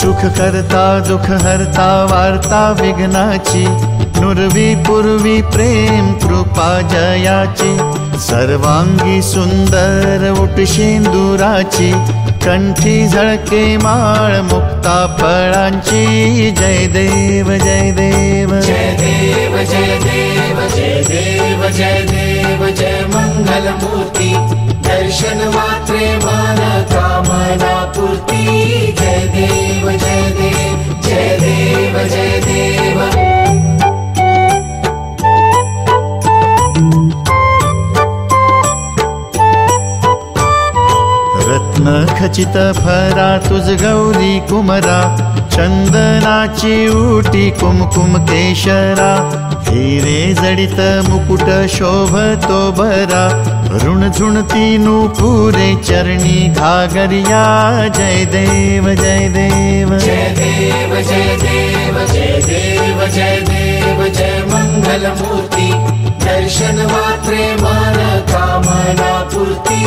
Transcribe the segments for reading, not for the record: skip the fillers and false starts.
सुखकर्ता दुखहर्ता वार्ता विघ्नाची नुरवी पूर्वी प्रेम कृपा जयाची सर्वांगी सुंदर उट शेंदुराची कंठी झळके माळ मुक्ता फळांची जय देव जय देव जय देव जय देव जय देव जय देव जय मंगलमूर्ति दर्शन मात्रे मन कामना पूर्ति जय देव जय देव जय देव जय देव। खचित फरा तुझ गौरी कुमरा चंदनाची ऊटी कुमकुम केशरा हिरे जडित मुकुट शोभतो बरा ऋणझुणती नूपुरे चरणी घागरिया जय देव जय देव जय देव जय देव जय देव जय देव जय मंगलमूर्ति दर्शन मात्रे मन कामना पूर्ति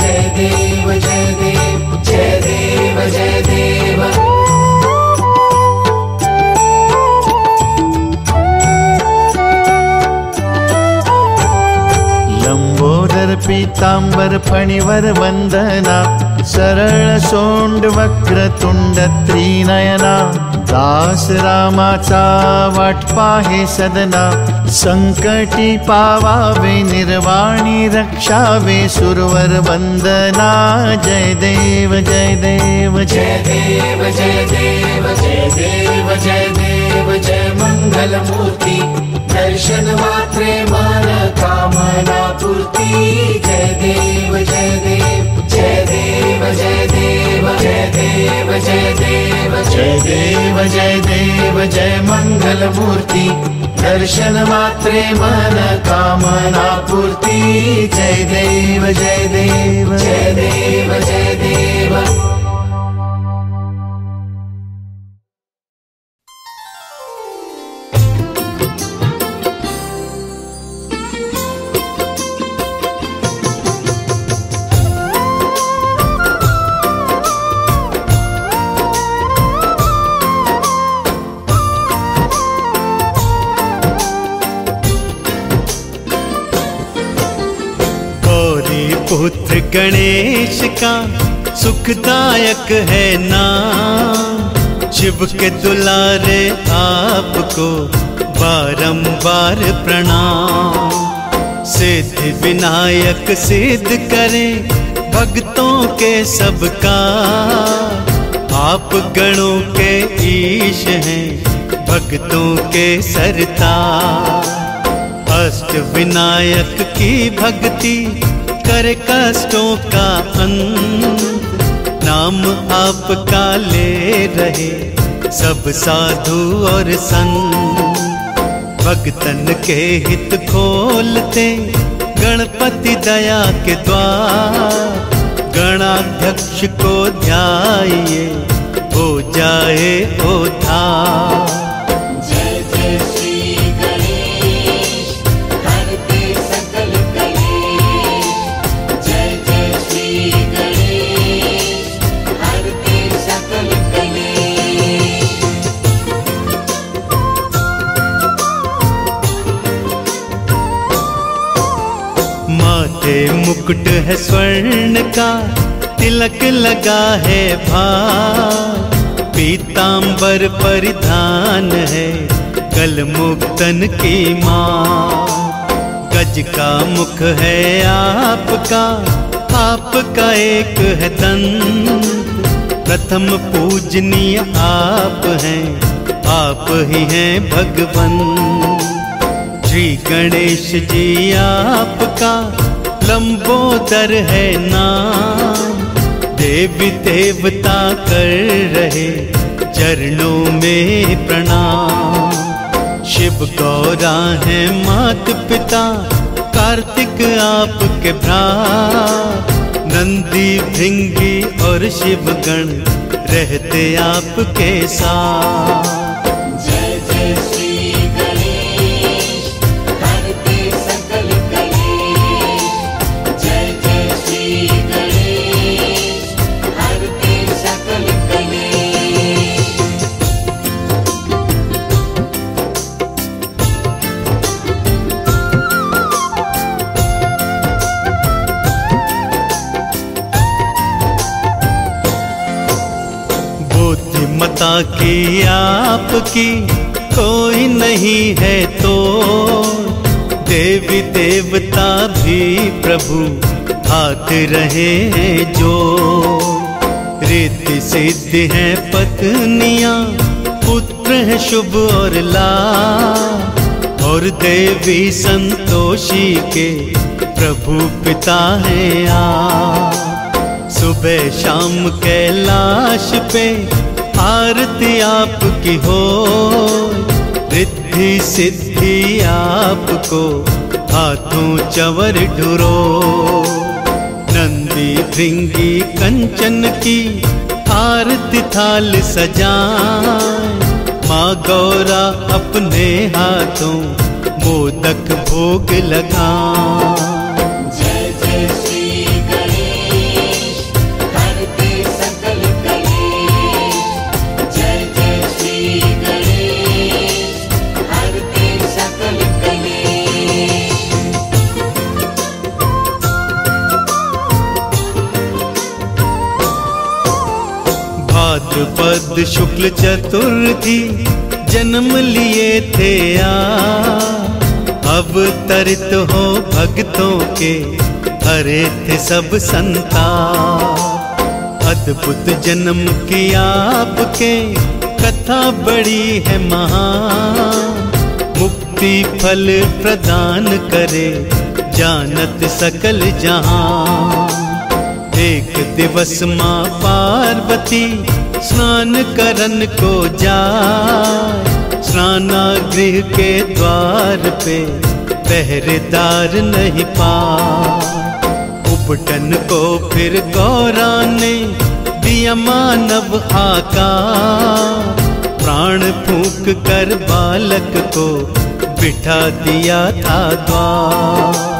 जय देव जय देव जय देव जय देव। पीतांबर फणीवर वंदना सरळ सोंड वक्र तुंड त्रिनयना दास रामाचा वाट पाहे सदना संकटी पावावे निर्वाणी रक्षावे सुरवर वंदना जय देव जय देव जय देव जय देव जय देव जय देव जय मंगलमूर्ति दर्शन मात्रे मन कामना पूर्ति जय देव जय देव जय देव जय देव जय देव जय देव जय देव जय देव जय मंगलमूर्ति दर्शन मात्रे मन कामना पूर्ति जय देव जय देव जय देव जय देव। पुत्र गणेश का सुखदायक है नाम शिव के दुलारे आपको बारंबार प्रणाम। सिद्ध विनायक सिद्ध करें भक्तों के सब काम आप गणों के ईश हैं भक्तों के सरताज। अष्ट विनायक की भक्ति कर कष्टों का अंत नाम आपका ले रहे सब साधु और संत। भक्तन के हित खोलते गणपति दया के द्वार गणाध्यक्ष को ध्याइए हो जाए उद्धार। मुकुट है स्वर्ण का तिलक लगा है भाग पीतांबर परिधान है कल मुक्तन की माँ। गज का मुख है आपका एक है दंत प्रथम पूजनीय आप हैं आप ही हैं भगवन। श्री गणेश जी आपका लंबोदर है नाम देवी देवता कर रहे चरणों में प्रणाम। शिव गौरा है मात पिता कार्तिक आपके भ्रा नंदी भृंगी और शिवगण रहते आपके साथ। मता के आपकी कोई नहीं है तो देवी देवता भी प्रभु हाथ रहे हैं जो रीति सिद्ध है पत्नियां पुत्र है शुभ और लाभ और देवी संतोषी के प्रभु पिता है आप। सुबह शाम कैलाश पे आरती आपकी हो रिद्धि सिद्धि आपको हाथों चवर ढुरो नंदी भृंगी कंचन की आरती थाल सजाए माँ गौरा अपने हाथों मोदक भोग लगा। जय जय श्री गणेश करते सकल कलेश। जय जय श्री गणेश करते सकल कलेश। भाद्रपद शुक्ल चतुर्थी जन्म लिए थे अवतरित हो भक्तों के हरे थे सब संता। अद्भुत जन्म की आपके कथा बड़ी है महान मुक्ति फल प्रदान करे जानत सकल जहां। एक दिवस माँ पार्वती स्नान करन को जाए स्नानागृह के द्वार पे पहरेदार नहीं पाए। उपटन को फिर गौरा ने दिया मानव आकार प्राण फूंक कर बालक को बिठा दिया था द्वार।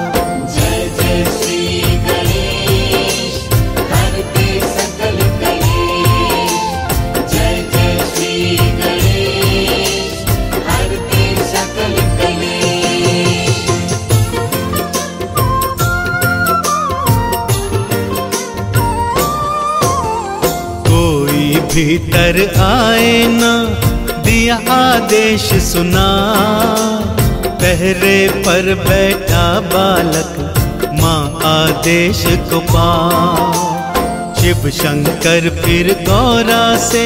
भीतर आए ना दिया आदेश सुना पहरे पर बैठा बालक माँ आदेश को पा। शिव शंकर फिर गौरा से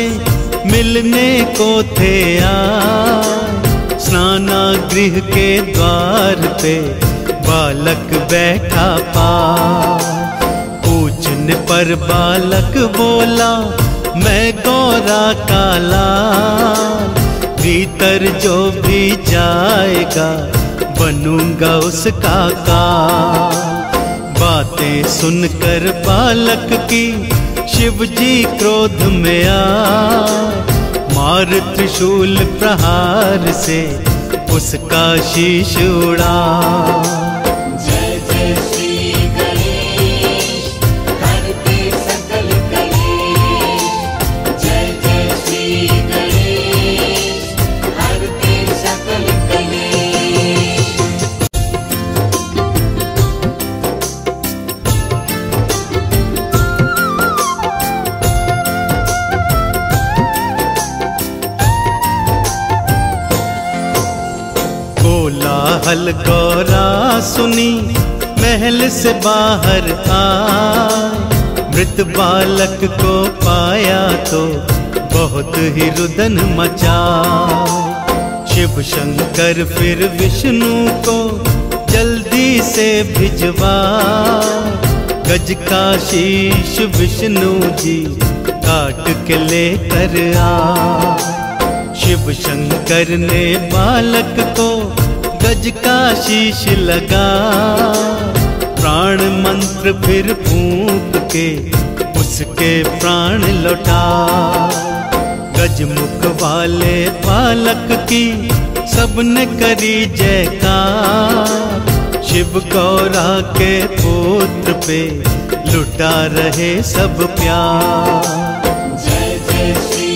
मिलने को थे आए स्नानागृह के द्वार पे बालक बैठा पा। पूछने पर बालक बोला मैं गौरा काला भीतर जो भी जाएगा बनूंगा उसका का। बातें सुनकर बालक की शिवजी क्रोध में आए मार त्रिशूल प्रहार से उसका शीश उड़ा। हल गौरा सुनी महल से बाहर आए मृत बालक को पाया तो बहुत ही रुदन मचा। शिव शंकर फिर विष्णु को जल्दी से भिजवा गज का शीश विष्णु जी काट के लेकर आ। शिव शंकर ने बालक को गज का शीश लगा प्राण मंत्र फिर फूंक के उसके प्राण लौटा। गजमुख वाले बालक की सबने करी जयकार शिव गौरा के पुत्र पे लुटा रहे सब प्यार। जय जय श्री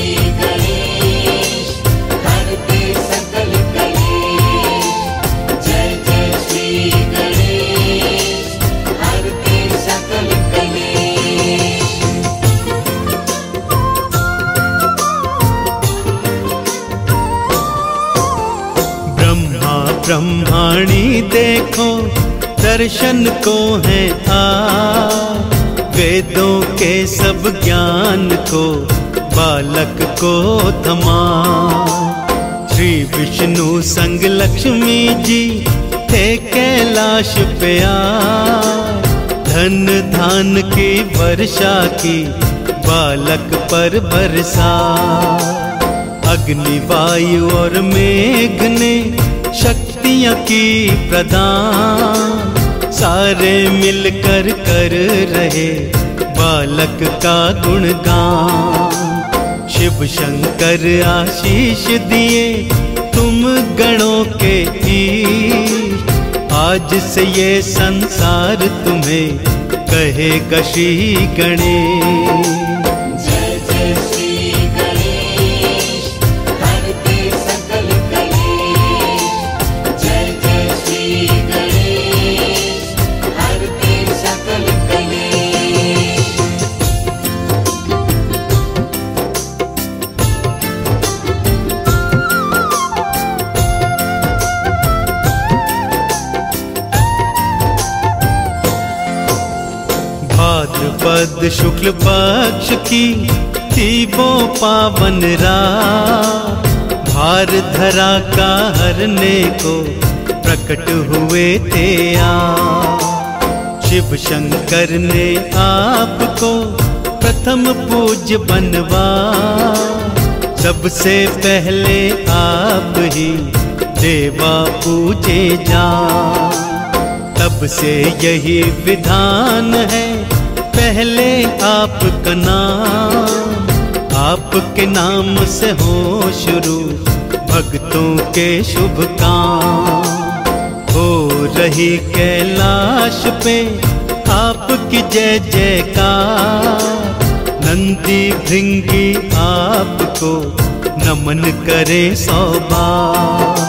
ब्रह्माणी देखो दर्शन को है आओ, वेदों के सब ज्ञान को बालक को थमाओ। श्री विष्णु संग लक्ष्मी जी थे कैलाश पे आओ, धन धान की वर्षा की बालक पर बरसा। अग्नि वायु और मेघ ने शक्तियाँ की प्रदान, सारे मिलकर कर रहे बालक का गुणगान। शिव शंकर आशीष दिए तुम गणों के ईश, आज से ये संसार तुम्हें कहेगा श्री गणेश। शुक्ल पक्ष की थी वो पावन रात, भार धरा का हरने को प्रकट हुए थे आप। शिव शंकर ने आपको प्रथम पूज्य बनवा, सबसे पहले आप ही देवा पूजे जा। तब से यही विधान है पहले आपका नाम, आपके नाम से हो शुरू भक्तों के शुभ काम। हो रही कैलाश पे आपकी जय जयकार, नंदी भृंगी आपको नमन करे सौ बार।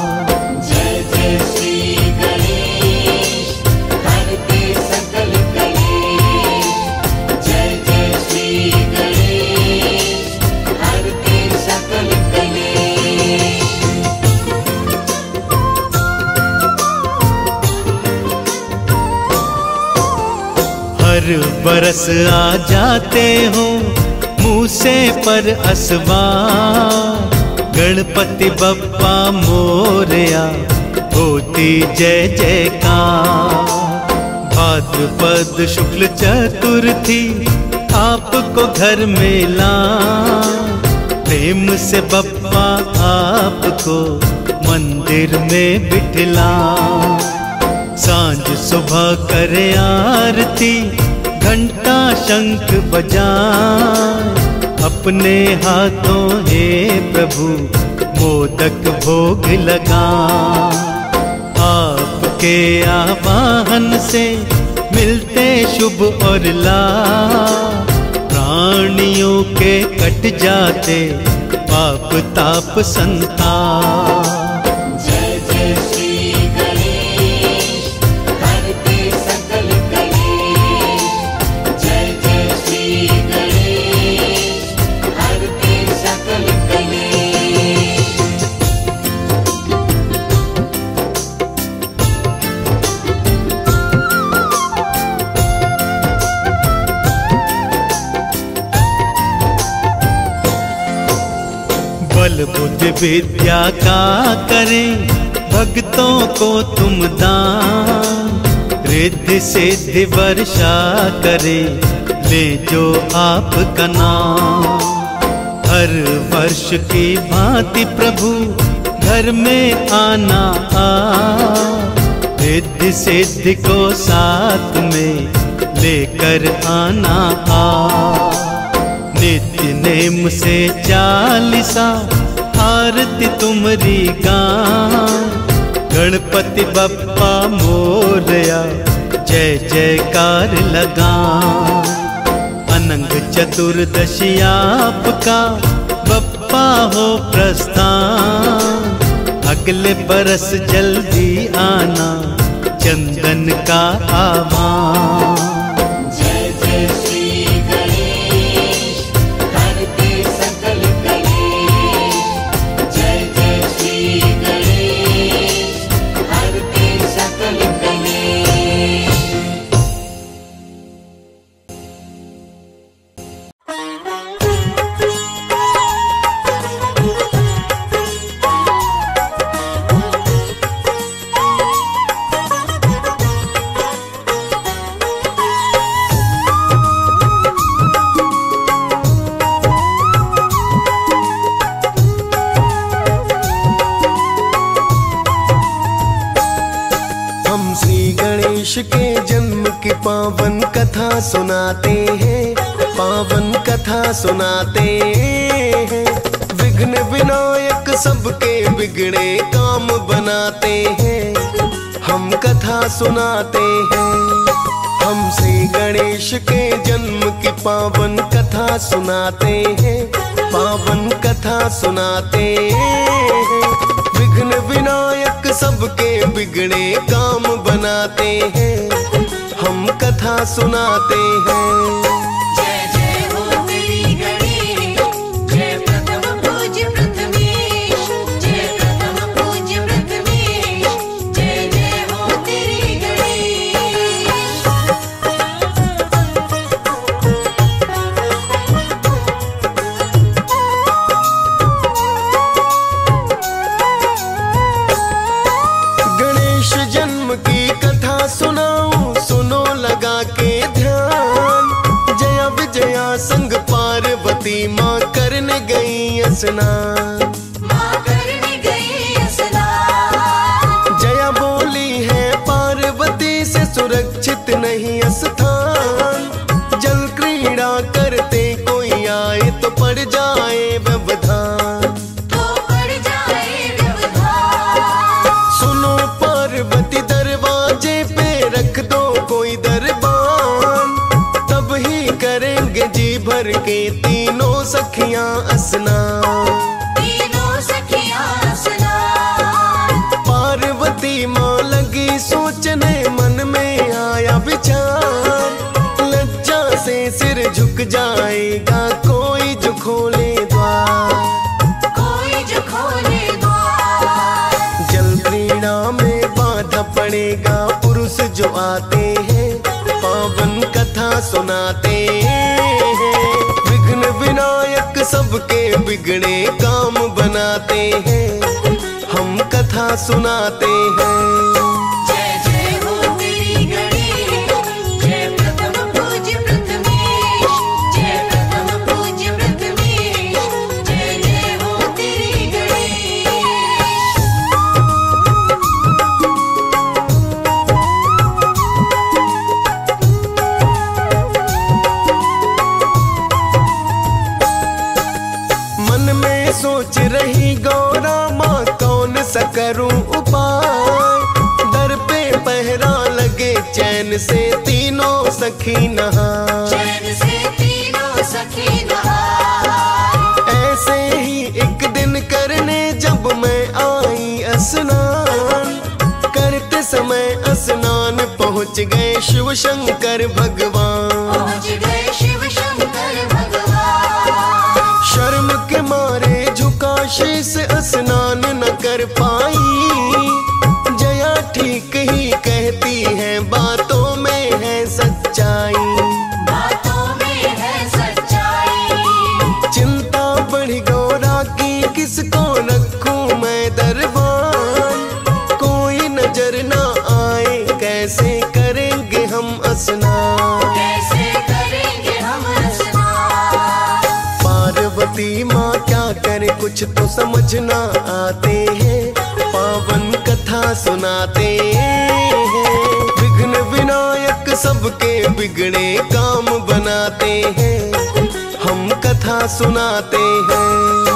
हर बरस आ जाते हो मुँह से पर असवार, गणपति बप्पा मोरया होती जय जयकार। भाद्रपद शुक्ल चतुर्थी आपको घर में ला, प्रेम से बप्पा आपको मंदिर में बिठला। सांझ सुबह करे आरती घंटा शंख बजाए, अपने हाथों हे प्रभु मोदक भोग लगा। आपके आवाहन से मिलते शुभ और लाभ, प्राणियों के कट जाते पाप ताप संताप। बुद्धि विद्या का करें भक्तों को तुम दान, रिद्धि सिद्धि वर्षा करे ले जो आपका नाम। हर वर्ष की भांति प्रभु घर में आना आ, रिद्धि सिद्धि को साथ में लेकर आना आ। नित्य नेम से चालीसा आरती तुम्हारी गान, गणपति बप्पा मोरया जय जयकार लगा। अनंग चतुर्दशी आपका बप्पा हो प्रस्थान, अगले बरस जल्दी आना चंदन का आह्वान। देश के जन्म की पावन कथा सुनाते हैं, पावन कथा सुनाते हैं। विघ्न विनायक सबके बिगड़े काम बनाते हैं, हम कथा सुनाते हैं। हमसे गणेश के जन्म की पावन कथा सुनाते हैं, पावन कथा सुनाते हैं। विघ्न विनायक सबके बिगड़े काम बनाते हैं, हम कथा सुनाते हैं। माँ करने गई स्नान, माँ करने गई स्नान। जया बोली है पार्वती से सुरक्षित नहीं स्थान, जल क्रीड़ा करते कोई आए तो पड़ जाए व्यवधान, तो पड़ जाए व्यवधान। सुनो पार्वती दरवाजे पे रख दो कोई दरबान, तब ही करेंगे जी भर के सखियां अस्नान, तीनों सखियां अस्नान। पार्वती मां लगी सोचने, मन में आया विचार, लज्जा से सिर झुक जाएगा कोई जो खोले द्वार, कोई जो खोले द्वार। जल क्रीड़ा में बाधा पड़ेगा पुरुष जो आते हैं, पावन कथा सुनाते हैं। विनायक सबके बिगड़े काम बनाते हैं, हम कथा सुनाते हैं। से तीनों सखी नहा, चैन से तीनों सखी नहा। ऐसे ही एक दिन करने जब मैं आई स्नान, करते समय स्नान पहुँच गए शिव शंकर भगवान, पहुँच गए शिव शंकर भगवान। शर्म के मारे झुका शीश, स्नान न कर पाई, ठीक ही कहती है बातों में है सच्चाई, बातों में है सच्चाई। चिंता बढ़ी गौरा की, किसको रखूं मैं दरबार, कोई नजर ना आए कैसे करेंगे हम स्नान, कैसे करेंगे हम स्नान। पार्वती माँ क्या करे कुछ तो समझ ना आते हैं, पावन कथा सुनाते हैं। विघ्न विनायक सबके बिगड़े काम बनाते हैं, हम कथा सुनाते हैं।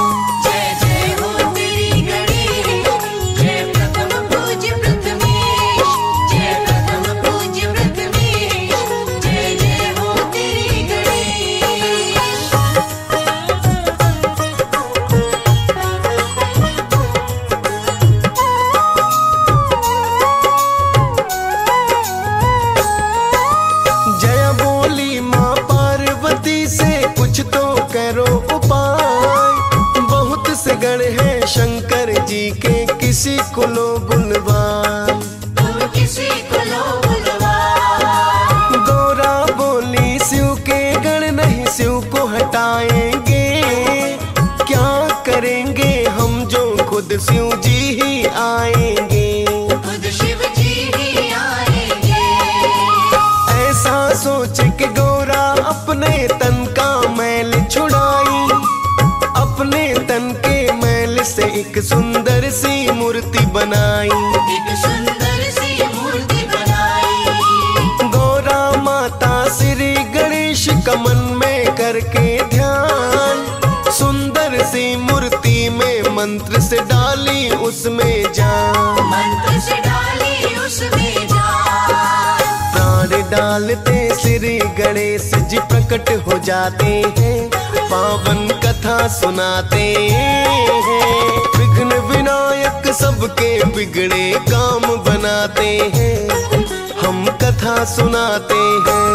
एक सुंदर सी मूर्ति बनाई, एक सुंदर सी मूर्ति बनाई। मंत्र से डाली उसमें जान, मंत्र से डाली उसमें जान। प्राण डालते श्री गणेश जी प्रकट हो जाते हैं, पावन कथा सुनाते हैं। विघ्न विनायक सबके बिगड़े काम बनाते हैं, हम कथा सुनाते हैं।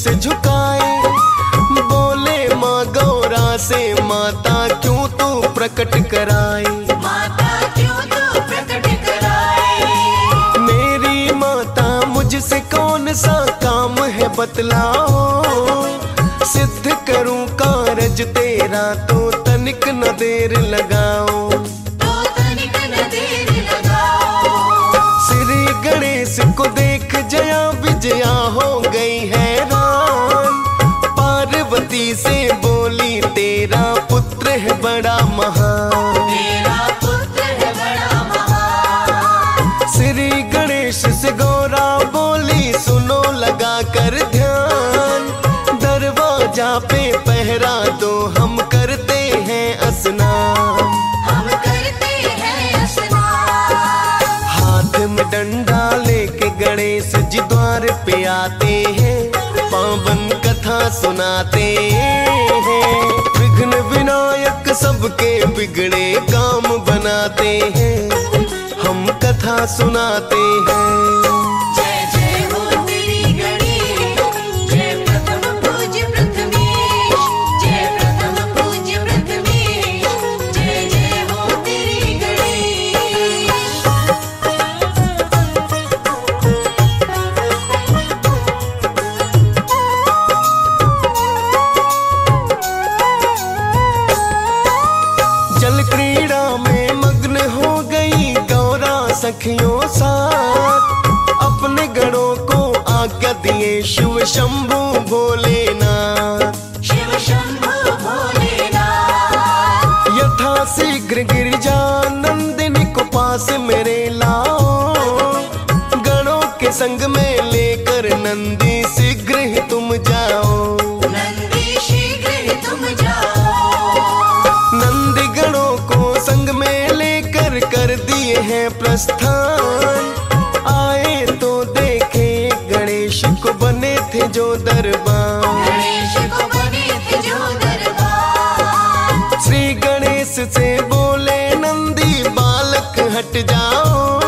से झुकाए बोले माँ गौरा से, माता क्यों तू प्रकट कराए, माता क्यों तू प्रकट कराए। मेरी माता मुझसे कौन सा काम है बतलाओ, सिद्ध करूं कारज तेरा तो तनिक न देर लगाओ, तो तनिक न देर लगाओ। श्री गणेश को देख जया विजया हो गई है, से बोली तेरा पुत्र है बड़ा महान, तेरा पुत्र है बड़ा महान। श्री गणेश से गौरा बोली सुनो लगा कर ध्यान, दरवाजा पे पहरा दो हम करते हैं अस्नान, हम करते हैं अस्नान। हाथ में डंडा लेके गणेश जी द्वार पे आते हैं, पावन कथा सुनाते हैं। विघ्न विनायक सबके बिगड़े काम बनाते हैं, हम कथा सुनाते हैं। सखियों साथ अपने गणों को आज्ञा दिए शिव शंभु भोलेनाथ, शिव शंभु भोलेनाथ। यथा शीघ्र गिरिजा नंदिनी को पास मेरे लाओ, गणों के संग में लेकर नंदी शीघ्र ही तुम जाओ, नंदी शीघ्र ही तुम जाओ। नंदी गणों को संग में लेकर कर दिए हैं प्रस्थान, आए तो देखे गणेश को बने थे जो दरबार, गणेश को बने थे जो दरबार। श्री गणेश से बोले नंदी बालक हट जाओ,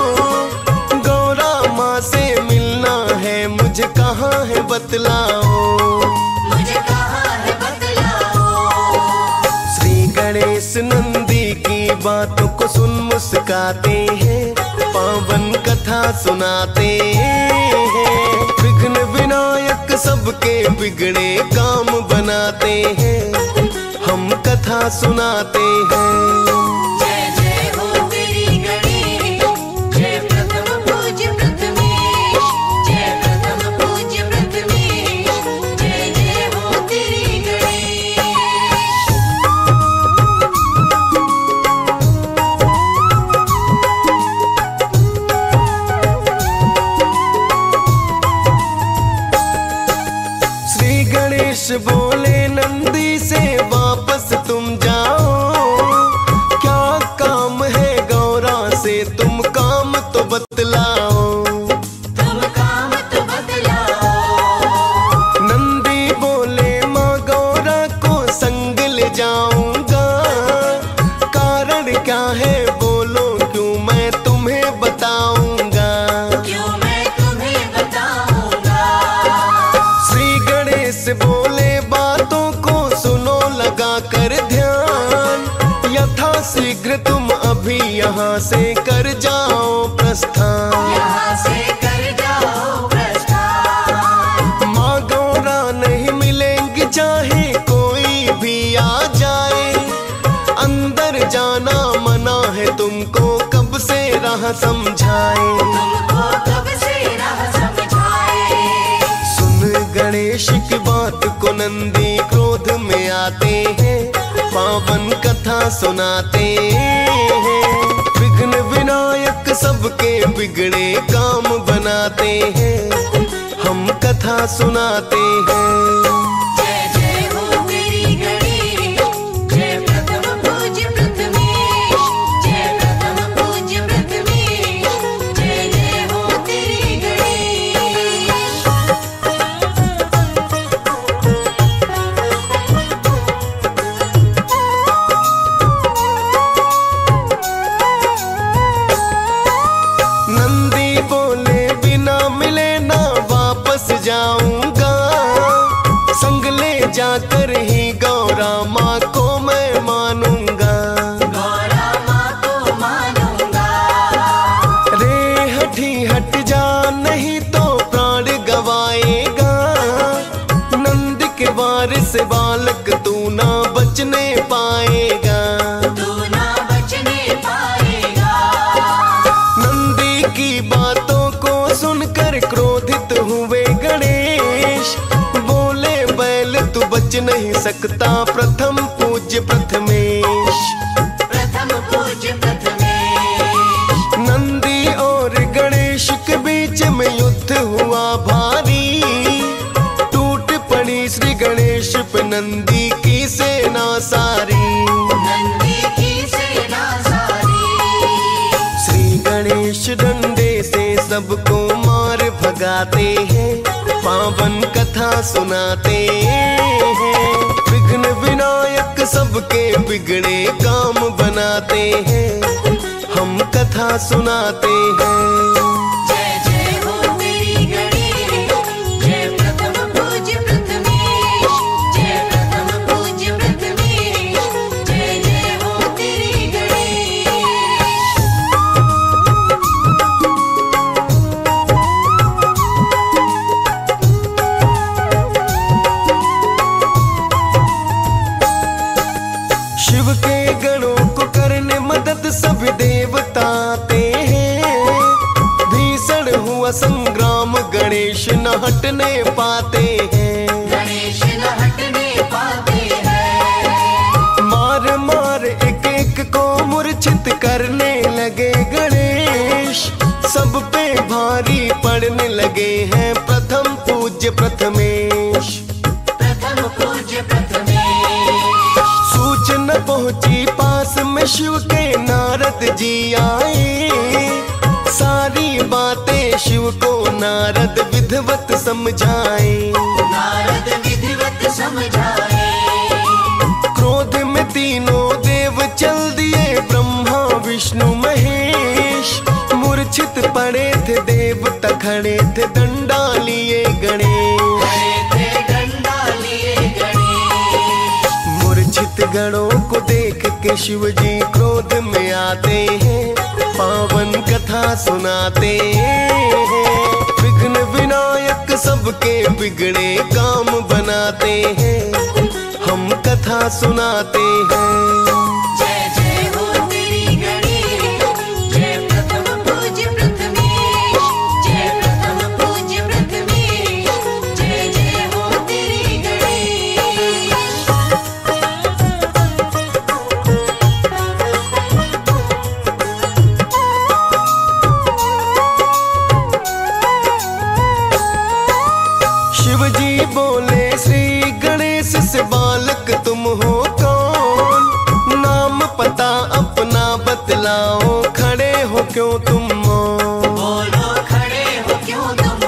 गौरा माँ से मिलना है मुझे कहाँ है बतलाओ, मुझे कहाँ है बतलाओ। श्री गणेश नंदी की बातों को सुन मुस्काते हैं, पावन कथा सुनाते हैं। विघ्न विनायक सबके बिगड़े काम बनाते हैं, हम कथा सुनाते हैं। बोले नंदी से वापस तुम जाओ, क्या काम है गौरा से तुम काम तो बतलाओ, तुम काम तो बतलाओ। नंदी बोले माँ गौरा को संग ले जाऊंगा, कारण क्या है बोलो क्यों मैं तुम्हें बताऊंगा, क्यों मैं तुम्हें बताऊंगा। श्री गणेश कर ध्यान, यथा शीघ्र तुम अभी यहाँ से कर जाओ प्रस्थान, यहाँ से कर जाओ प्रस्थान। माँ गौरा नहीं मिलेंगी चाहे कोई भी आ जाए, अंदर जाना मना है तुमको कब से राह समझाए, सुन गणेश की बात को नंदी क्रोध में आते हैं, पावन कथा सुनाते हैं। विघ्न विनायक सबके बिगड़े काम बनाते हैं, हम कथा सुनाते हैं। जाकर ही गौरा माँ को मैं मानूंगा, गौरा माँ को मानूंगा। रे हठी हट जा नहीं तो प्राण गवाएगा, नंद के वारिस बालक तू ना बचने पाएगा, तू ना बचने पाएगा। नंदी की बातों को सुनकर क्रोधित हुए गणेश, बच नहीं सकता प्रथम पूज्य प्रथमेश, प्रथम पूज्य प्रथमेश। नंदी और गणेश के बीच में युद्ध हुआ भारी, टूट पड़ी श्री गणेश पे नंदी की सेना सारी, नंदी की सेना सारी। श्री गणेश डंडे से सबको मार भगाते हैं, पावन कथा सुनाते हैं। विघ्न विनायक सबके बिगड़े काम बनाते हैं, हम कथा सुनाते हैं। संग्राम गणेश न हटने पाते हैं, गणेश न हटने पाते हैं। मार मार एक एक को मूर्छित करने लगे गणेश, सब पे भारी पड़ने लगे हैं प्रथम पूज्य प्रथमेश, प्रथम पूज्य प्रथमेश। सूचना पहुंची पास में शिव के, नारद जी आए, सारी बातें शिव को नारद विधिवत समझाए, नारद विधिवत समझाए। क्रोध में तीनों देव चल दिए ब्रह्मा विष्णु महेश, मूर्छित पड़े थे देवता, खड़े थे डंडा लिए गणेश। मूर्छित गणों को देख के शिव जी क्रोध में आते हैं, पावन कथा सुनाते हैं। विघ्न विनायक सबके बिगड़े काम बनाते हैं, हम कथा सुनाते हैं। क्यों तुम बोलो खड़े हो, क्यों तुम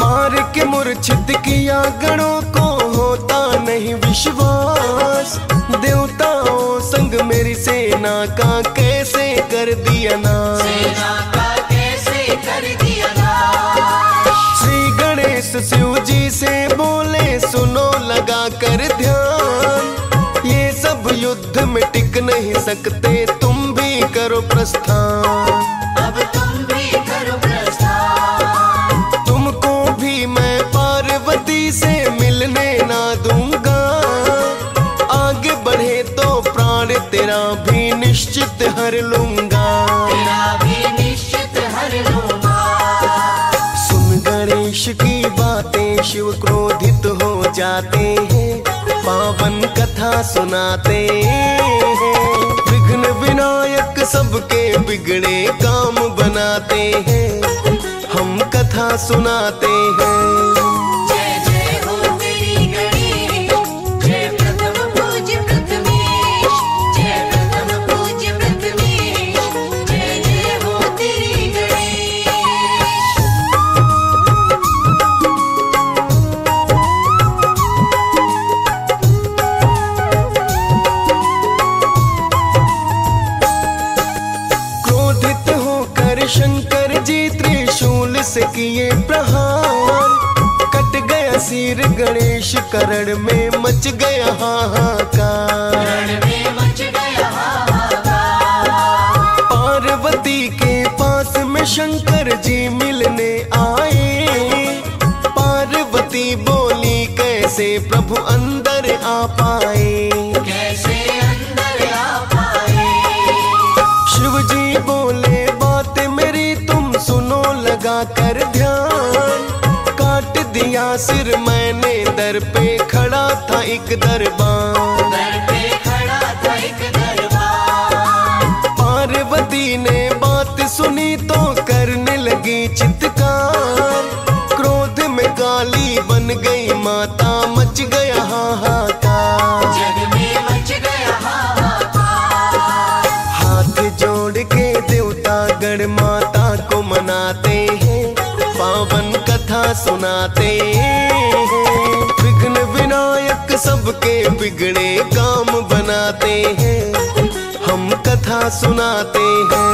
मार के मूर्छित किया गणों को, होता नहीं विश्वास देवताओं संग मेरी सेना का कैसे कर दिया नाश, सेना का कैसे कर दिया नाश। श्री गणेश शिव जी से बोले सुनो लगा कर ध्यान, ये सब युद्ध में टिक नहीं सकते, तुम भी करो प्रस्थान, अब तुम भी करो प्रस्थान। तुमको भी मैं पार्वती से मिलने ना दूंगा, आगे बढ़े तो प्राण तेरे तेरा भी निश्चित हर लूंगा, तेरा भी निश्चित हर लूंगा। सुन गणेश की बातें शिव क्रोधित हो जाते हैं, पावन कथा सुनाते हैं। विघ्न विनायक सबके बिगड़े काम बनाते हैं, हम कथा सुनाते हैं। किए प्रहार कट गया सिर गणेश, करण में मच गया हाहाकार, पार्वती के पास में शंकर जी मिलने आए। पार्वती बोली कैसे प्रभु अंदर आ पाए, कैसे अंदर आ पाए। शिव जी बोले बात मेरी तुम सुनो लगा कर ध्यान, काट दिया सिर मैंने, दर पे खड़ा था एक दरबान, दर पे खड़ा था एक दरबान। पार्वती ने बात सुनी तो करने लगी चित्कार, क्रोध में काली बन गई माता, मच गया हाहाकार, जग में मच गया हाहाकार। हाथ जोड़ के देवता गण माता को मनाते हैं, पावन कथा सुनाते हैं। विघ्न विनायक सबके बिगड़े काम बनाते हैं, हम कथा सुनाते हैं।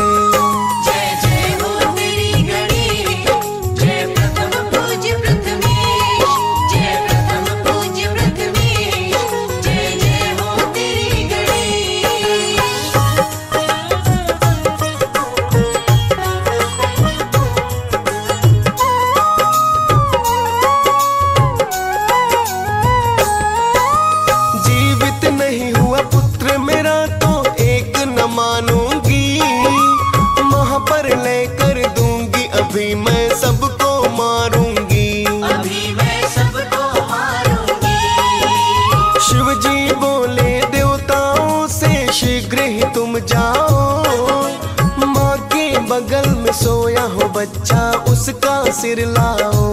बच्चा उसका सिर लाओ,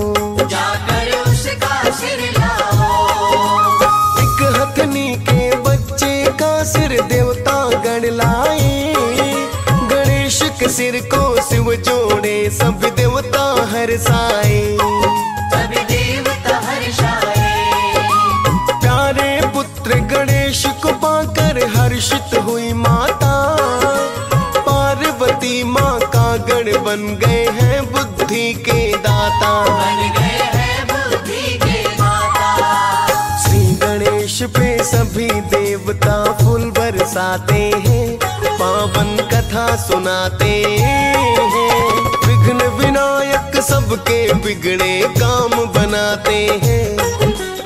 जाकर उसका सिर लाओ। एक हथनी के बच्चे का सिर देवता गण लाए, गणेश के सिर को शिव जोड़े, सब देवता हर्षाए, सब देवता हर्षाए। प्यारे पुत्र गणेश को पाकर हर्षित हुई माता, पार्वती माँ का गण बन गए के दाता, बन गए हैं बुद्धि के दाता। श्री गणेश पे सभी देवता फूल बरसाते हैं, पावन कथा सुनाते हैं। विघ्न विनायक सबके बिगड़े काम बनाते हैं,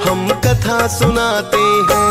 हम कथा सुनाते हैं।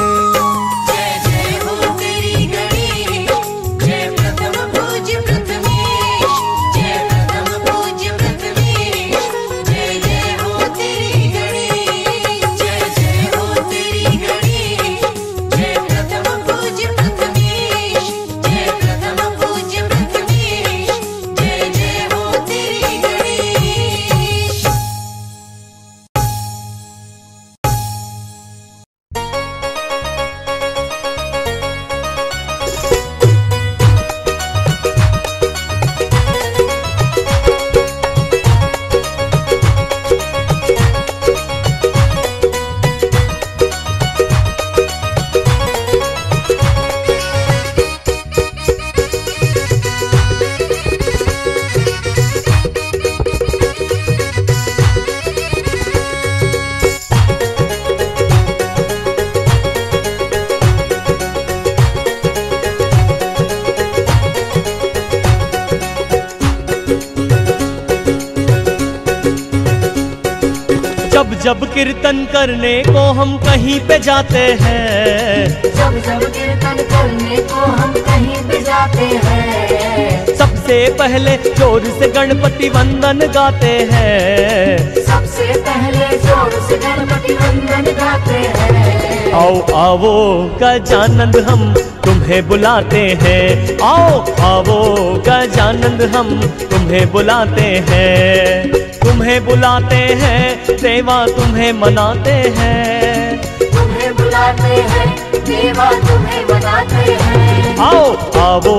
जब कीर्तन करने को हम कहीं पे जाते हैं, जब जब कीर्तन करने को हम गाते हैं। सबसे पहले जोर से गणपति वंदन गाते हैं। सबसे पहले जोर से गणपति वंदन गाते हैं। आओ आओ गजानन हम तुम्हें बुलाते हैं। आओ आओ गजानन हम तुम्हें बुलाते हैं। तुम्हें बुलाते हैं देवा तुम्हें मनाते हैं। तुम्हें बुलाते हैं देवा तुम्हें मनाते हैं। आओ आओ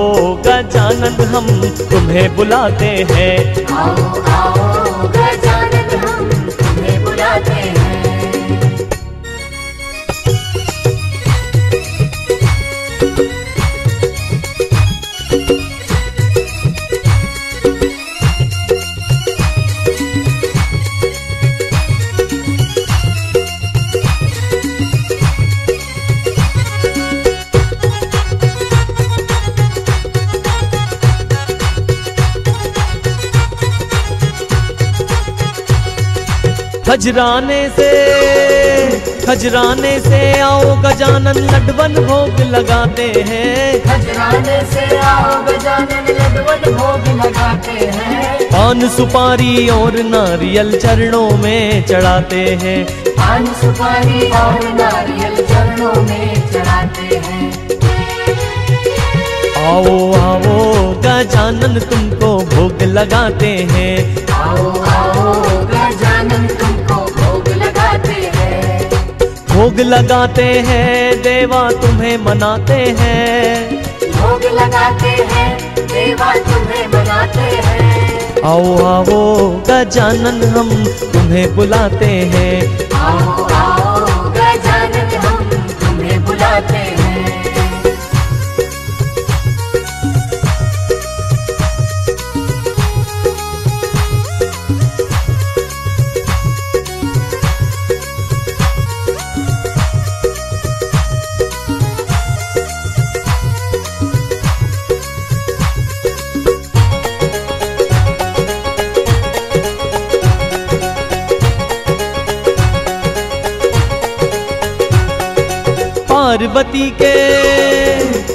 गजानन हम तुम्हें बुलाते हैं। आओ आओ गजानन हम तुम्हें बुलाते हैं। खजराने से आओ गजानन लड्डवन भोग लगाते हैं। खजराने से आओ गजानन लड्डवन भोग लगाते हैं। पान सुपारी और नारियल चरणों में चढ़ाते हैं। पान सुपारी और नारियल चरणों में चढ़ाते हैं। आओ आओ गजानन तुमको भोग लगाते हैं। आओ आओ गजानन भोग लगाते हैं देवा तुम्हें मनाते हैं। भोग लगाते हैं देवा तुम्हें मनाते हैं। आओ आओ गजानन हम तुम्हें बुलाते हैं। आओ आओ गजानन हम तुम्हें बुलाते हैं।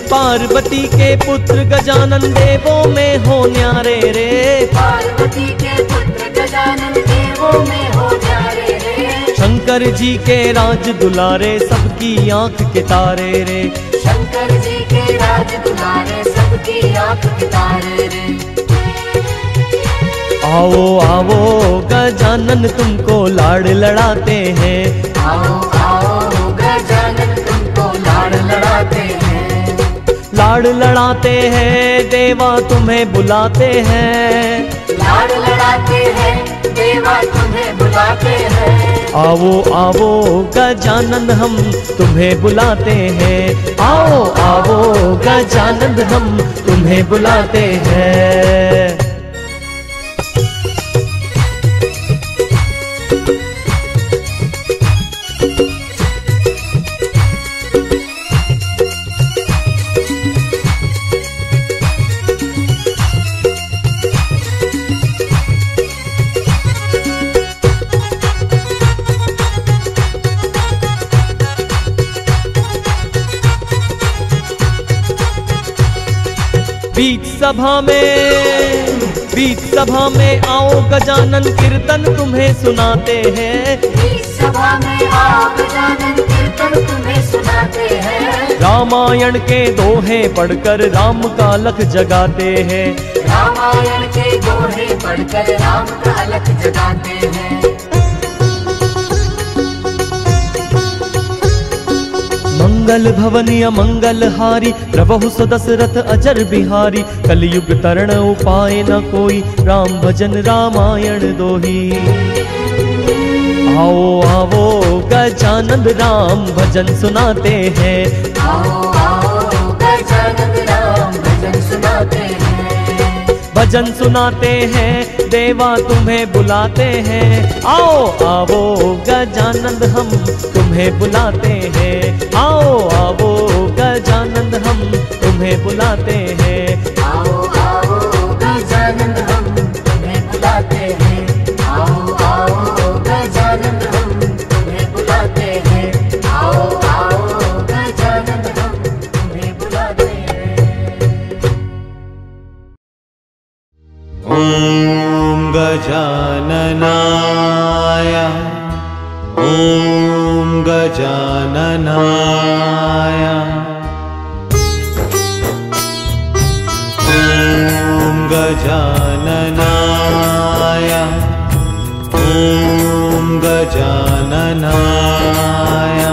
पार्वती के पुत्र गजानन देवों में हो न्यारे रे। पार्वती के पुत्र गजानन देवों में हो न्यारे रे। शंकर जी के राज दुलारे सबकी आंख के तारे रे। शंकर जी के राज दुलारे सबकी आंख के तारे रे। आओ आओ गजानन तुमको लाड़ लड़ाते हैं। आओ आओ गजानन तुमको लाड़ लड़ाते हैं। लाड़ लड़ाते हैं देवा तुम्हें बुलाते हैं। लाड़ लड़ाते हैं देवा तुम्हें बुलाते हैं। आओ आओ गजानन हम तुम्हें बुलाते हैं। आओ आओ गजानन हम तुम्हें बुलाते हैं। बीच सभा में आओ गजानन कीर्तन तुम्हें सुनाते हैं। बीच सभा में आओ गजानन कीर्तन तुम्हें सुनाते हैं। रामायण के दोहे पढ़कर राम का लख जगाते हैं। रामायण के दोहे पढ़कर राम का लख जगाते हैं। मंगल भवनिया मंगल हारी प्रभु सदशरथ अजर बिहारी। कलयुग तरण उपाय न कोई राम भजन रामायण दोही। आओ आओ गजानन राम भजन सुनाते हैं। आओ आओ गजानन राम भजन सुनाते हैं। भजन सुनाते हैं देवा तुम्हें बुलाते हैं। आओ आओ गजानन हम तुम्हें बुलाते हैं। आओ आओ गजानन हम तुम्हें बुलाते हैं। आओ आओ गजानन हम तुम्हें बुलाते हैं। आओ आओ गजानन हम तुम्हें बुलाते हैं। आओ आओ गजानन हम तुम्हें बुलाते हैं। गजाननाय ॐ गजाननाय ॐ गजाननाय ॐ गजाननाय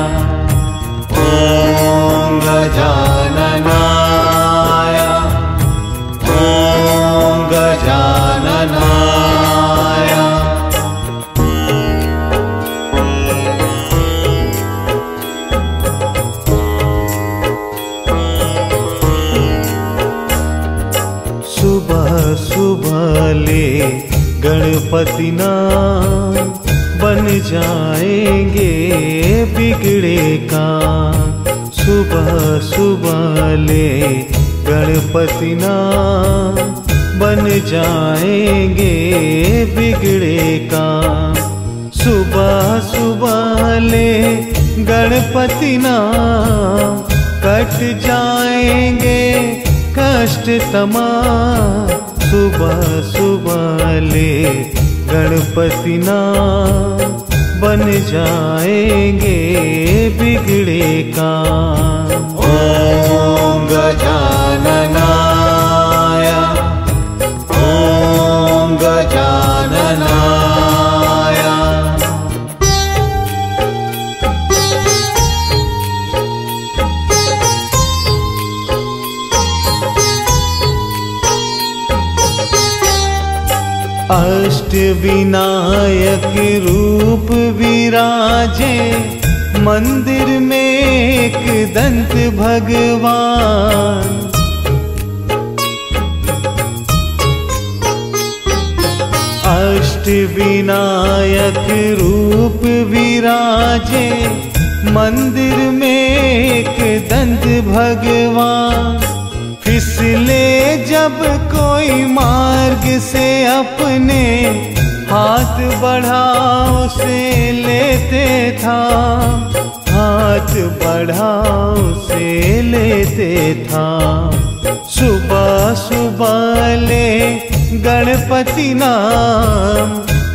ॐ गजाननाय गणपति नाम बन जाएंगे बिगड़े काम। सुबह सुबह ले गणपति नाम बन जाएंगे बिगड़े काम। सुबह सुबह ले गणपति नाम कट जाएंगे कष्ट तमाम। सुबह सुबह ले गणपति नाम बन जाएंगे बिगड़े काम। ॐ गजाननाय ॐ गजाननाय अष्ट विनायक रूप विराजे मंदिर में एक दंत भगवान। अष्ट विनायक रूप विराजे मंदिर में एक दंत भगवान। फिसले जब कोई मार्ग से अपने हाथ बढ़ाओ से लेते था, हाथ बढ़ाओ से लेते था। सुबह सुबह ले गणपति नाम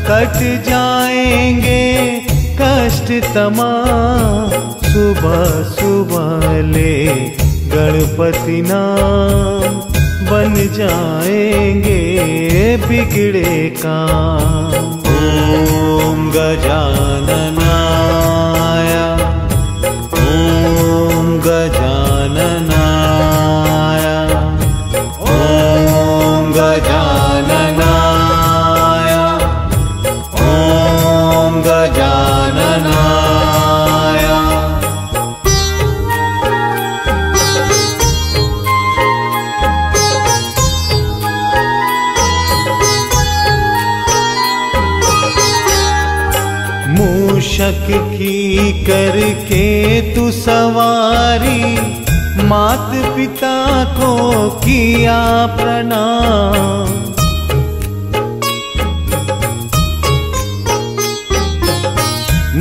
कट जाएंगे कष्ट तमाम। सुबह सुबह ले गणपति नाम बन जाएंगे बिगड़े काम। ॐ गजाननाय ॐ गजाननाय ॐ गजाननाय ॐ गजाननाय। मूषक की करके तू सवारी मात पिता को किया प्रणाम।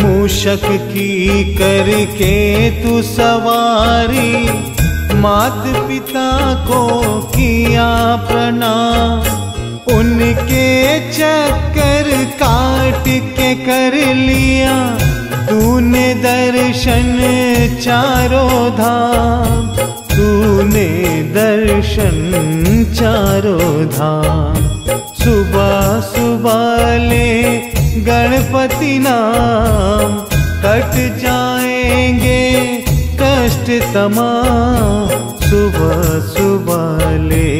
मूषक की करके तू सवारी मात पिता को किया प्रणाम। उनके चक्कर काट के कर लिया तूने दर्शन चारों धाम। तूने दर्शन चारों धाम। सुबह सुबह ले गणपति नाम कट जाएंगे कष्ट तमाम। सुबह सुबह ले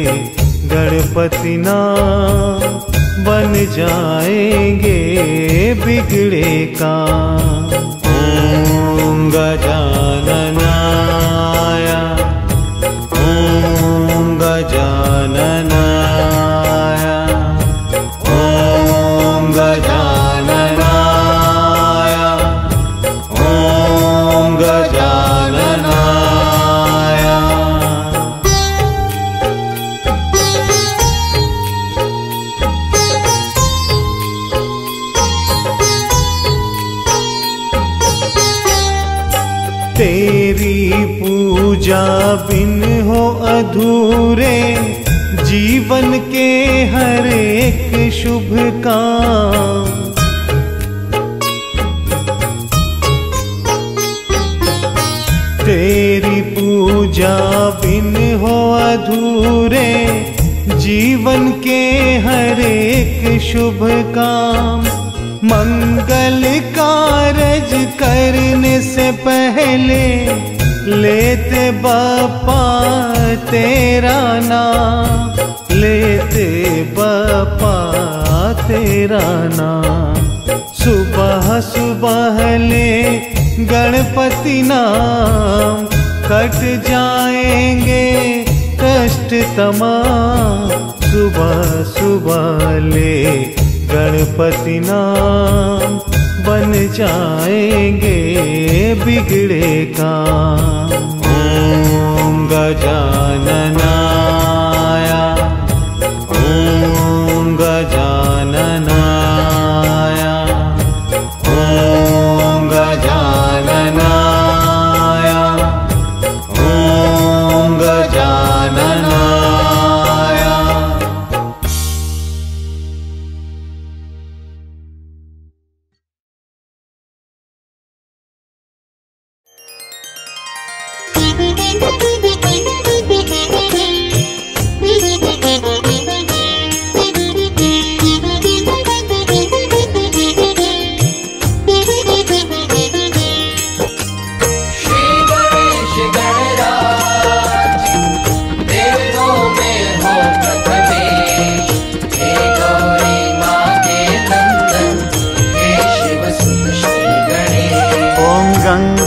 गणपति नाम बन जाएंगे बिगड़े काम। ॐ गजाननाय ॐ गजाननाय ॐ गजाननाय ॐ गजाननाय। तेरी पूजा बिन हो अधूरे जीवन के हर एक शुभ काम, तेरी पूजा बिन हो अधूरे। जीवन के हर एक शुभ काम, मंगल कारज करने से पहले लेते बापा तेरा नाम, लेते बापा तेरा नाम। सुबह सुबह ले गणपति नाम, कट जाएंगे कष्ट तमाम। सुबह सुबह ले गणपति नाम, बन जाएंगे बिगड़े काम। ॐ गजानन आया, ॐ गजानन आया, ॐ गजानन आया, ॐ गजानन आया।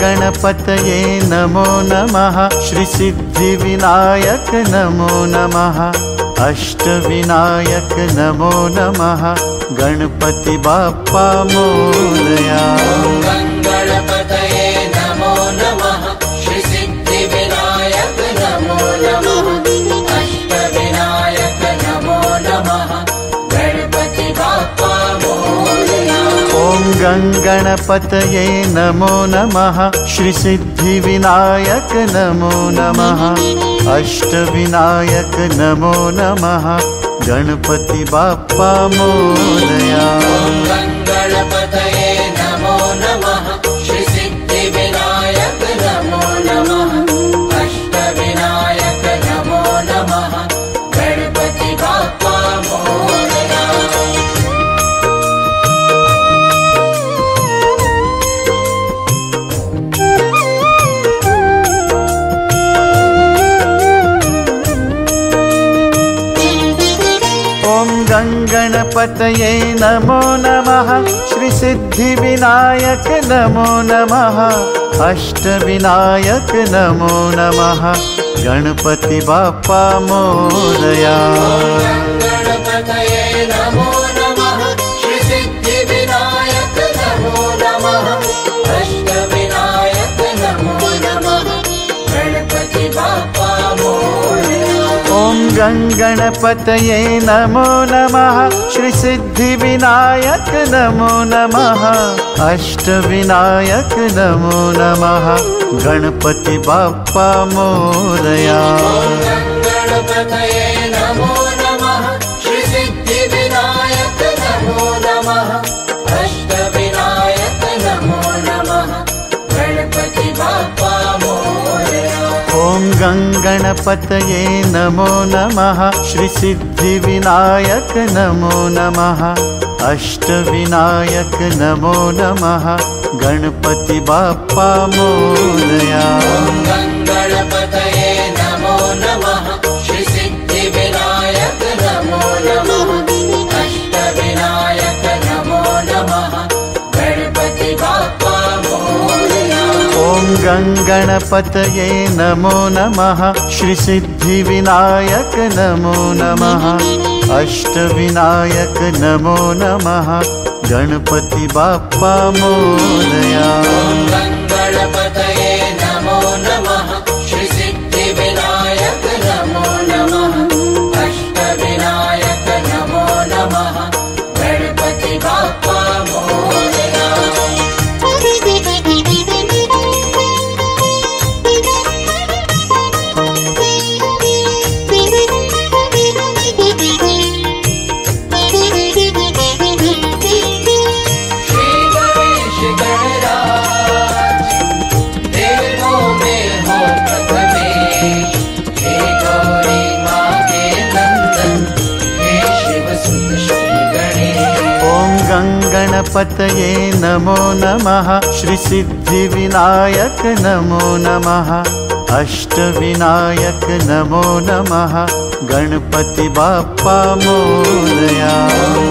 गणपतये नमो नमः, श्री सिद्धि विनायक नमो नमः, अष्ट विनायक नमो नमः, गणपति बाप्पा मोरया। ॐ गं गणपतये नमो नमः, श्री सिद्धि विनायक नमो नमः, अष्ट विनायक नमो नमः, गणपति बाप्पा मोरया। ॐ गं गणपतये नमो नमः, श्री सिद्धि विनायक नमो नमः, अष्ट विनायक नमो नमः, गणपति बाप्पा मोरया। ॐ गं गणपतये नमो नमः, श्री सिद्धि विनायक नमो नमः, अष्ट विनायक नमो नमः, गणपति बाप्पा मोरया। गणपतये नमो नमः, श्री सिद्धि विनायक नमो नमः, अष्ट विनायक नमो नमः, गणपति बाप्पा मोरया। गणपतये नमो नमः, श्री सिद्धि विनायक नमो नमः, अष्ट विनायक नमो नमः, गणपति बाप्पा मोरया। ॐ गं गणपतये नमो नमः, श्री सिद्धि विनायक नमो नमः, अष्ट विनायक नमो नमः, गणपति बाप्पा मोरया। ॐ गं गणपतये नमो नमः, श्री सिद्धि विनायक नमो नमः, अष्ट विनायक नमो नमः, गणपति बाप्पा मोरया। ॐ गं गणपतये नमो नमः, श्री सिद्धि विनायक नमो नमः, अष्ट विनायक नमो नमः, गणपति बाप्पा मोरया। ॐ गं गणपतये नमो नमः, श्री सिद्धि विनायक नमो नमः, अष्ट विनायक नमो नमः, गणपति बाप्पा मोरया। ॐ गं गणपतये नमो नमः, श्री सिद्धि विनायक नमो नमः, अष्ट विनायक नमो नमः, गणपति बाप्पा मोरया। ॐ गं गणपतये नमो नमः, श्री सिद्धि विनायक नमो नमः, अष्ट विनायक नमो नमः, गणपति बाप्पा मोरया। गणपतये नमो नमः। श्री सिद्धि विनायक नमो नमः। अष्ट विनायक नमो नमः। गणपति बाप्पा मोरया। ॐ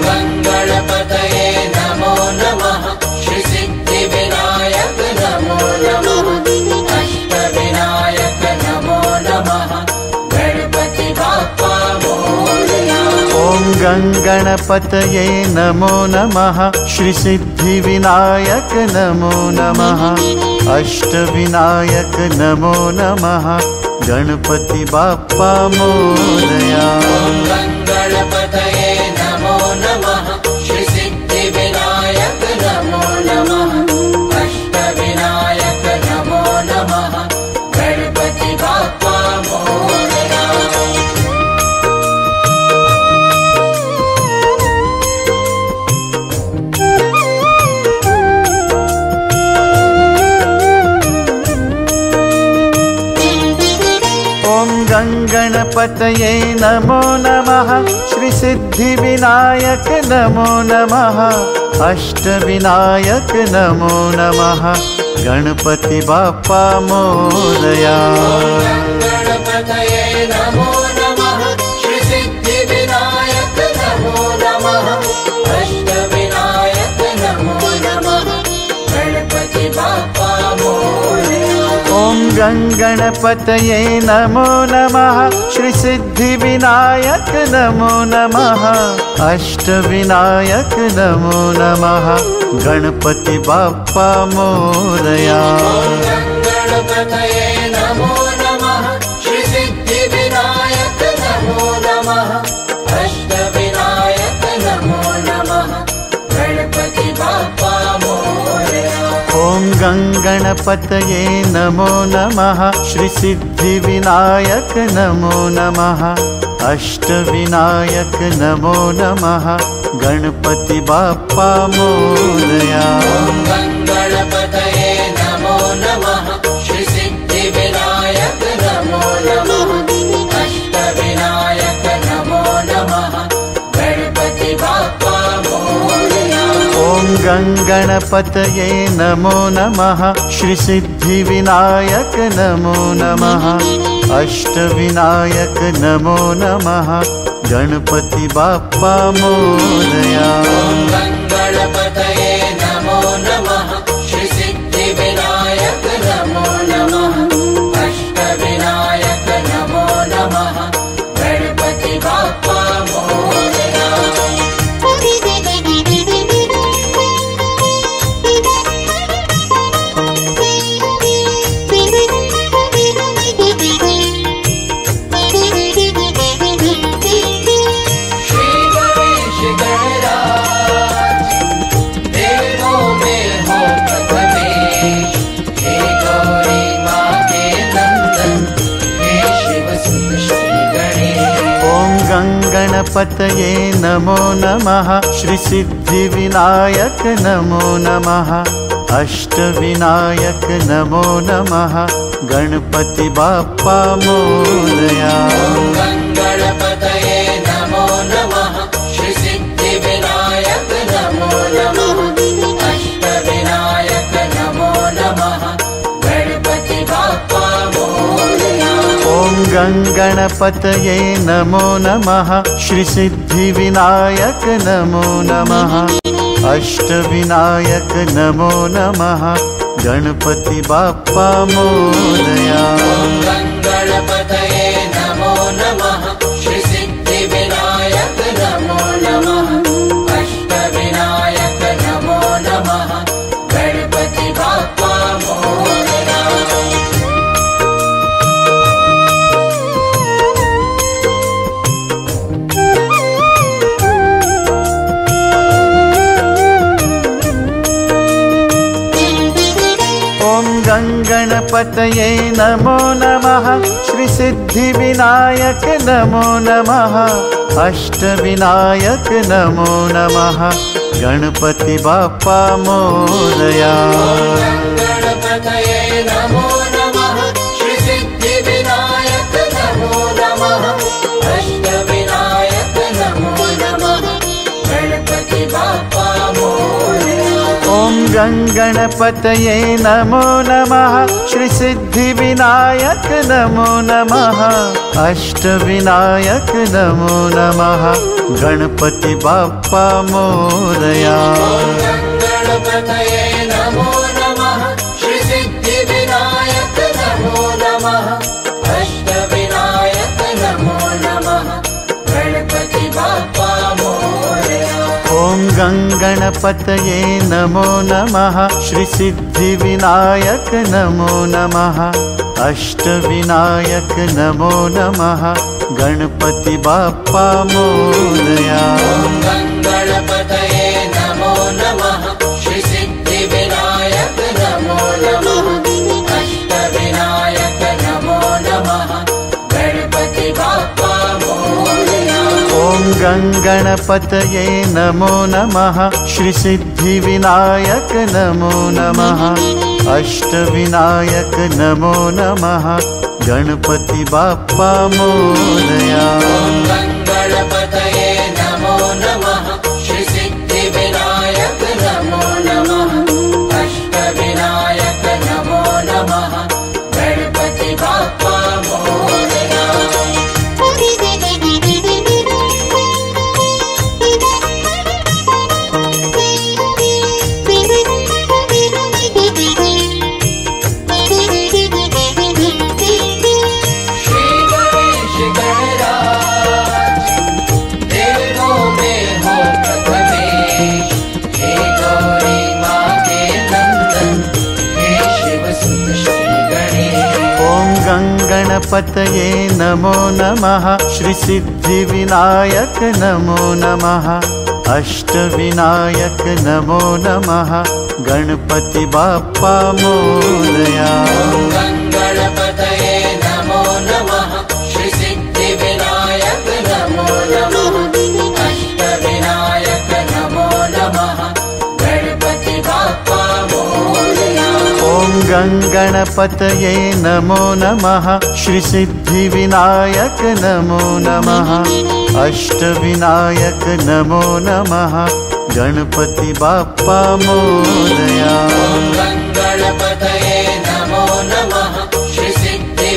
गं गणपतये नमो नमः। श्री सिद्धि विनायक नमो नमः। अष्ट विनायक नमो नमः। गणपति बाप्पा मोरया। ॐ गं गणपतये नमो नमः। श्री सिद्धि विनायक नमो नमः। अष्ट विनायक नमो नमः। गणपति बाप्पा मोरया। ॐ गं गणपतये नमो नमः। श्री सिद्धि विनायक नमो नमः। अष्ट विनायक नमो नमः। गणपति बाप्पा मोरया। गणपतये नमो नमः। श्री सिद्धि विनायक नमो नमः। अष्ट विनायक नमो नमः। गणपति बाप्पा मोरया। गणपतये नमो नमः। श्री सिद्धि विनायक नमो नमः। अष्ट विनायक नमो नमः। गणपति बाप्पा मोरया। ॐ गं गणपतये नमो नमः। श्री सिद्धि विनायक नमो नमः। अष्ट विनायक नमो नमः। गणपति बाप्पा मोरया। ॐ गं गणपतये नमो नमः। श्री सिद्धि विनायक नमो नमः। अष्ट विनायक नमो नमः। गणपति बाप्पा मोरया। ॐ गं गणपतये नमो नमः। श्री सिद्धि विनायक नमो नमः। अष्ट विनायक नमो नमः। गणपति बाप्पा मोरया। ॐ गं गणपतये नमो नमः। श्री सिद्धि विनायक नमो नमः। अष्ट विनायक नमो नमः। गणपति बाप्पा मोरया। ॐ गं गणपतये नमो नमः। श्री सिद्धि विनायक नमो नमः। अष्ट विनायक नमो नमः। गणपति बाप्पा मोरया। ॐ गं गणपतये नमो नमः। श्री सिद्धि विनायक नमो नमः। अष्ट विनायक नमो नमः। गणपति बाप्पा मोरया। गणपतये नमो नमः। श्री सिद्धि विनायक नमो नमः। अष्ट विनायक नमो नमः। गणपति बाप्पा मोरया। ॐ गं गणपतये नमो नमः। श्री सिद्धि विनायक नमो नमः। अष्ट विनायक नमो नमः। गणपति बाप्पा मोरया। ॐ गं गणपतये नमो नमः। श्री सिद्धि विनायक नमो नमः। अष्ट विनायक नमो नमः। गणपति बाप्पा मोरया। ॐ गं गणपतये नमो नमः। श्री सिद्धि विनायक नमो नमः। अष्ट विनायक नमो नमः। गणपति बाप्पा मोरया। गणपतये नमो नमः। श्री सिद्धि विनायक नमो नमः। अष्ट विनायक नमो नमः। गणपति बाप्पा मोरया। ॐ गं गणपतये नमो नमः। श्री सिद्धि विनायक नमो नमः। अष्ट विनायक नमो नमः। गणपति बाप्पा मोरया। गं गणपतये नमो नमः। श्री सिद्धि विनायक नमो नमः। अष्ट विनायक नमो नमः। गणपति बाप्पा मोरया। ॐ गं गणपतये नमो नमः। श्री सिद्धि विनायक नमो नमः। अष्ट विनायक नमो नमः। गणपति बाप्पा मोरया। गं गणपतये नमो नमः। श्री सिद्धि विनायक नमो नमः। अष्ट विनायक नमो नमः। गणपति बाप्पा मोरया। गणपतये नमो नमः। श्री सिद्धि विनायक नमो नमः। अष्ट विनायक नमो नमः। गणपति बाप्पा मोरया। गं गणपतये नमो नमः। श्री सिद्धि विनायक नमो नमः। अष्ट विनायक नमो नमः। गणपति बाप्पा मोरया। गणपतये नमो नमः। श्री सिद्धि विनायक नमो नमः। अष्ट विनायक नमो नमः। गणपति बाप्पा मोरया। गं गणपतये नमो नमः। श्री सिद्धि विनायक नमो नमः। अष्ट विनायक नमो नमः। गणपति बाप्पा मोरया। गं गणपतये नमो नमः। श्री सिद्धि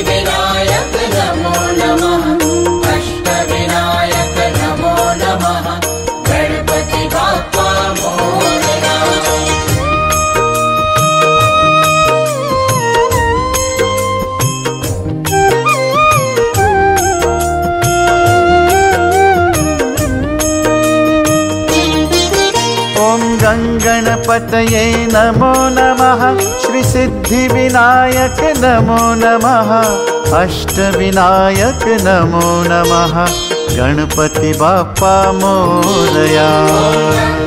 विनायक नमो नमः। अष्ट विनायक नमो नमः। गणपति बाप्पा मोरया। गं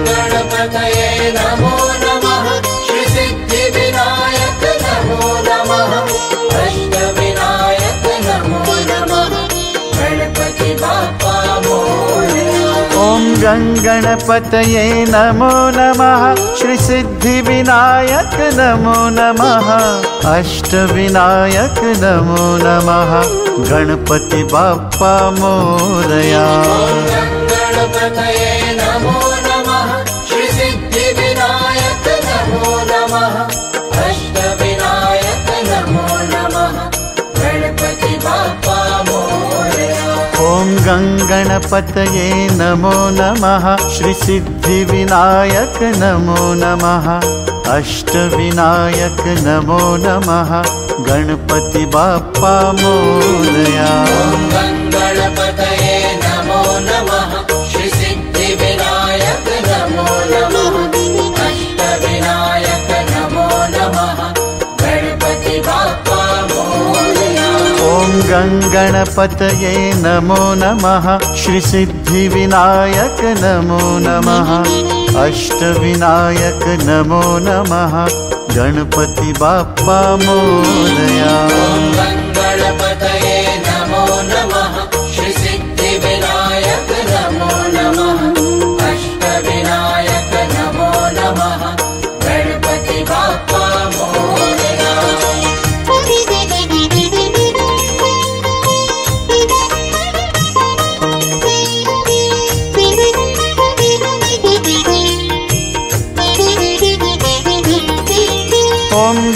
गणपतये नमो नमः। श्री सिद्धि विनायक नमो नमः। अष्ट विनायक नमो नमः। गणपति बाप्पा मोरया।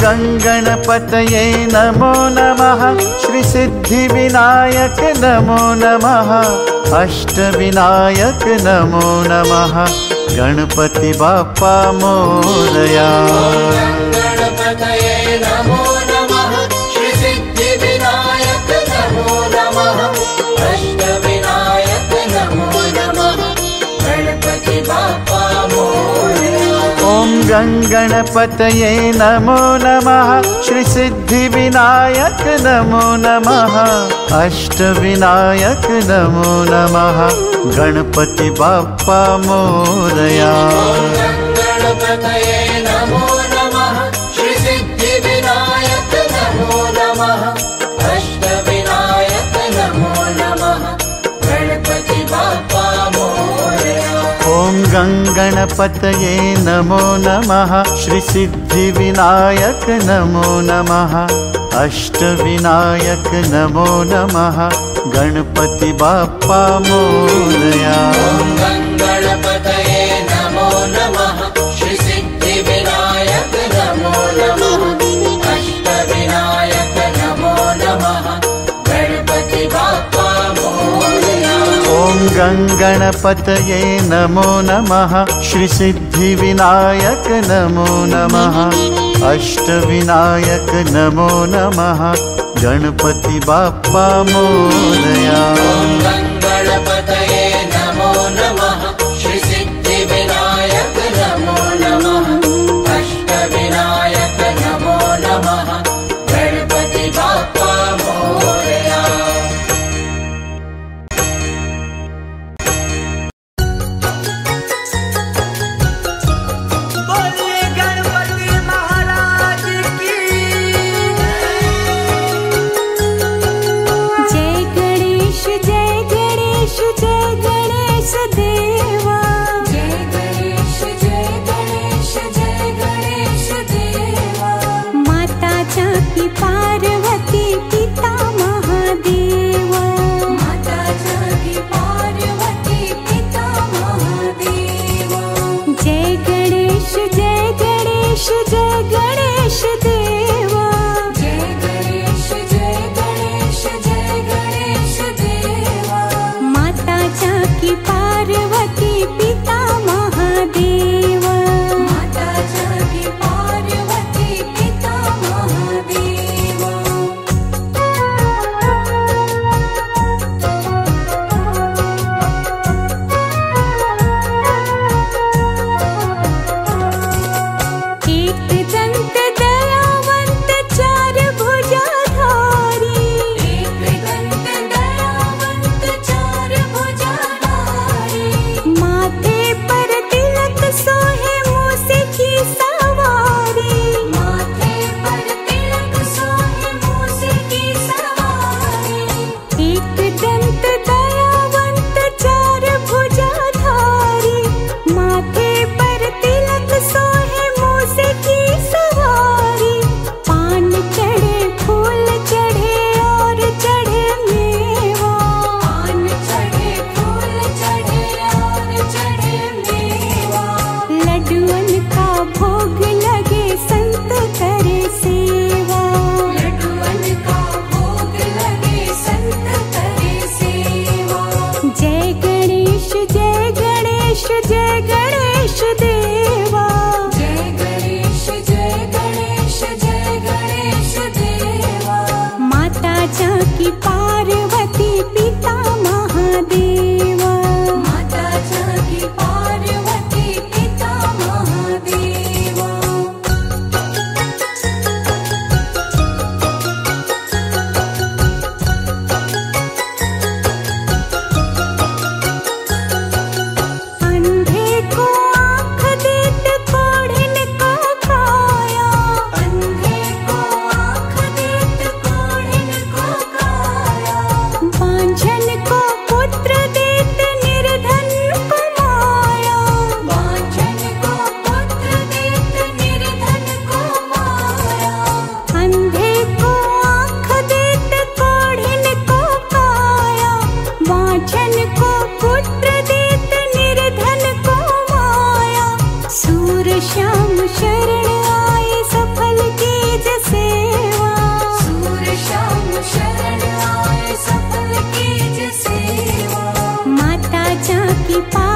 गं गणपतये नमो नमः। श्री सिद्धि विनायक नमो नमः। अष्ट विनायक नमो नमः। गणपति बाप्पा मोरया। ॐ गं गणपतये नमो नमः। श्री सिद्धि विनायक नमो नमः। अष्ट विनायक नमो नमः। गणपति बाप्पा मोरया। ॐ गं गणपतये नमो नमः। श्री सिद्धि विनायक नमो नमः। अष्ट विनायक नमो नमः। गणपति बाप्पा मोरया। ॐ गं गणपतये नमो नमः। श्री सिद्धि विनायक नमो नमः। अष्ट विनायक नमो नमः। गणपति बाप्पा मोरया। ॐ गं गणपतये नमो नमः। श्री सिद्धि विनायक नमो नमः। अष्ट विनायक नमो नमः। गणपति बाप्पा मोरया। ॐ गं गणपतये नमो नमः। श्री सिद्धि विनायक नमो नमः। अष्ट विनायक नमो नमः। गणपति बाप्पा मोरया। कृपा